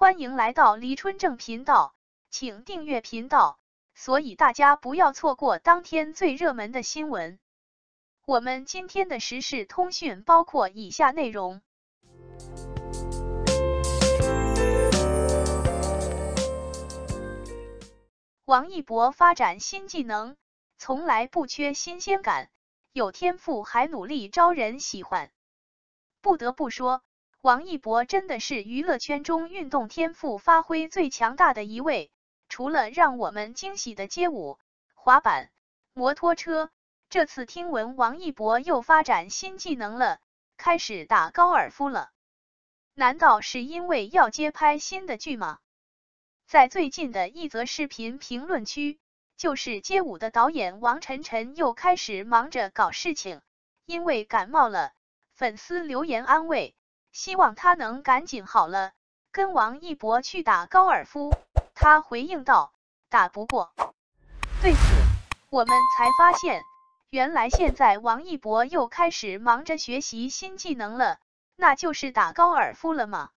欢迎来到黎春正频道，请订阅频道，所以大家不要错过当天最热门的新闻。我们今天的时事通讯包括以下内容：王一博发展新技能，从来不缺新鲜感，有天赋还努力招人喜欢。不得不说，王一博真的是娱乐圈中运动天赋发挥最强大的一位，除了让我们惊喜的街舞、滑板、摩托车，这次听闻王一博又发展新技能了，开始打高尔夫了。难道是因为要接拍新的剧吗？在最近的一则视频评论区，就是街舞的导演王晨晨又开始忙着搞事情，因为感冒了，粉丝留言安慰，希望他能赶紧好了，跟王一博去打高尔夫。他回应道：“打不过。”对此，我们才发现，原来现在王一博又开始忙着学习新技能了，那就是打高尔夫了吗？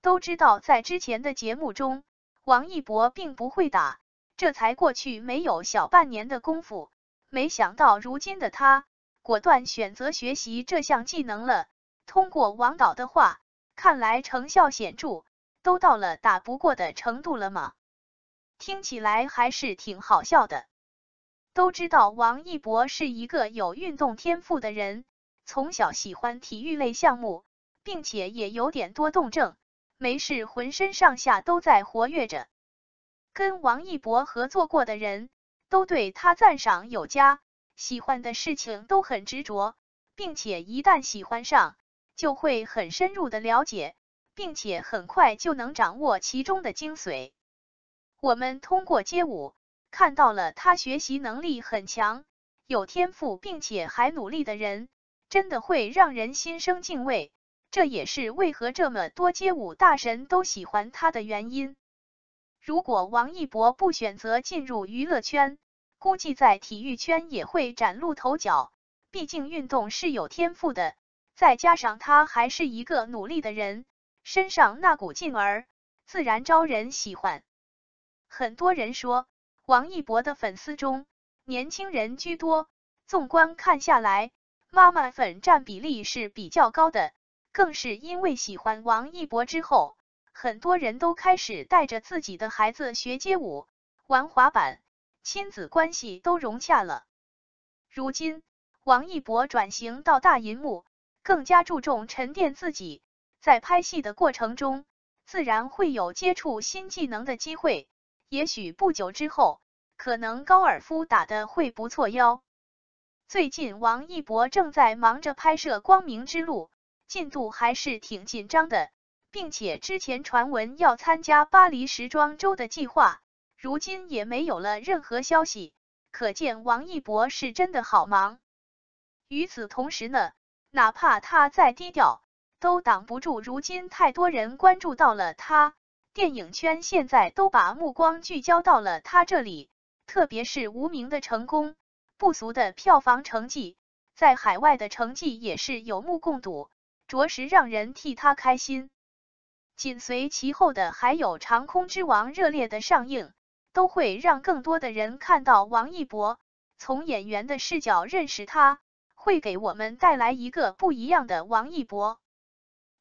都知道在之前的节目中，王一博并不会打，这才过去没有小半年的功夫，没想到如今的他，果断选择学习这项技能了。通过王导的话，看来成效显著，都到了打不过的程度了吗？听起来还是挺好笑的。都知道王一博是一个有运动天赋的人，从小喜欢体育类项目，并且也有点多动症，没事浑身上下都在活跃着。跟王一博合作过的人都对他赞赏有加，喜欢的事情都很执着，并且一旦喜欢上，就会很深入的了解，并且很快就能掌握其中的精髓。我们通过街舞看到了他学习能力很强、有天赋并且还努力的人，真的会让人心生敬畏，这也是为何这么多街舞大神都喜欢他的原因。如果王一博不选择进入娱乐圈，估计在体育圈也会崭露头角，毕竟运动是有天赋的，再加上他还是一个努力的人，身上那股劲儿，自然招人喜欢。很多人说，王一博的粉丝中年轻人居多，纵观看下来，妈妈粉占比例是比较高的，更是因为喜欢王一博之后，很多人都开始带着自己的孩子学街舞、玩滑板，亲子关系都融洽了。如今，王一博转型到大银幕，更加注重沉淀自己，在拍戏的过程中，自然会有接触新技能的机会。也许不久之后，可能高尔夫打得会不错哟。最近王一博正在忙着拍摄《光明之路》，进度还是挺紧张的，并且之前传闻要参加巴黎时装周的计划，如今也没有了任何消息，可见王一博是真的好忙。与此同时呢，哪怕他再低调，都挡不住如今太多人关注到了他。电影圈现在都把目光聚焦到了他这里，特别是《无名的成功》不俗的票房成绩，在海外的成绩也是有目共睹，着实让人替他开心。紧随其后的还有《长空之王》热烈的上映，都会让更多的人看到王一博，从演员的视角认识他，会给我们带来一个不一样的王一博。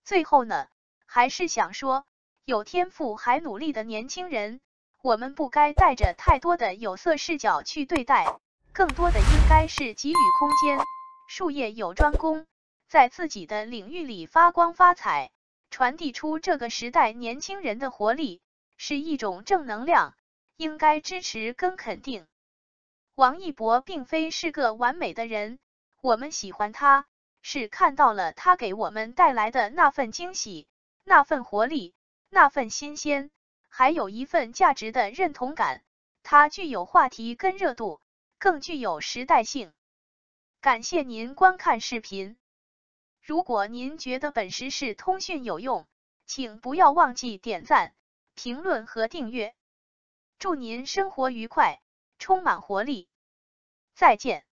最后呢，还是想说，有天赋还努力的年轻人，我们不该带着太多的有色视角去对待，更多的应该是给予空间。术业有专攻，在自己的领域里发光发财，传递出这个时代年轻人的活力，是一种正能量，应该支持跟肯定。王一博并非是个完美的人，我们喜欢他，是看到了他给我们带来的那份惊喜、那份活力、那份新鲜，还有一份价值的认同感，它具有话题跟热度，更具有时代性。感谢您观看视频。如果您觉得本时事通讯有用，请不要忘记点赞、评论和订阅。祝您生活愉快，充满活力。再见。